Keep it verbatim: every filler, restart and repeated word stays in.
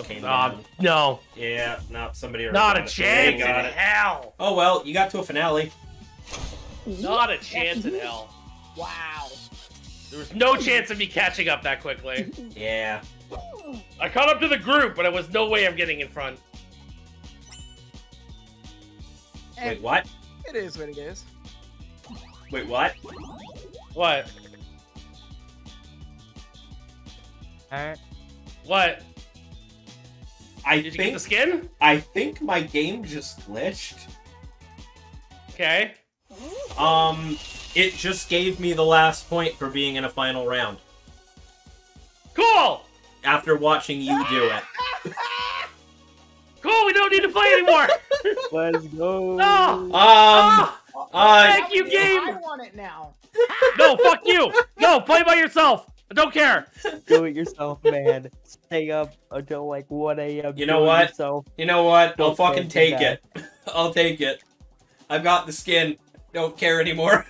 also came uh, down. No. Yeah, no, somebody already Not a chance in it. hell. Oh, well, you got to a finale. Not a chance in hell. Wow. There was no chance of me catching up that quickly. Yeah. I caught up to the group, but there was no way I'm getting in front. Hey, wait, what? It is what it is. Wait, what? What? Alright. What? I Did you think, get the skin? I think my game just glitched. Okay. Um, it just gave me the last point for being in a final round. Cool! After watching you do it. Cool, we don't need to play anymore! Let's go! No! Um, oh, uh, thank you, game! I want it now. No, fuck you! No, play by yourself! I don't care. Do it yourself, man. Stay up until like one A M You know what? Yourself. You know what? Don't I'll fucking take it. I'll take it. I've got the skin. Don't care anymore.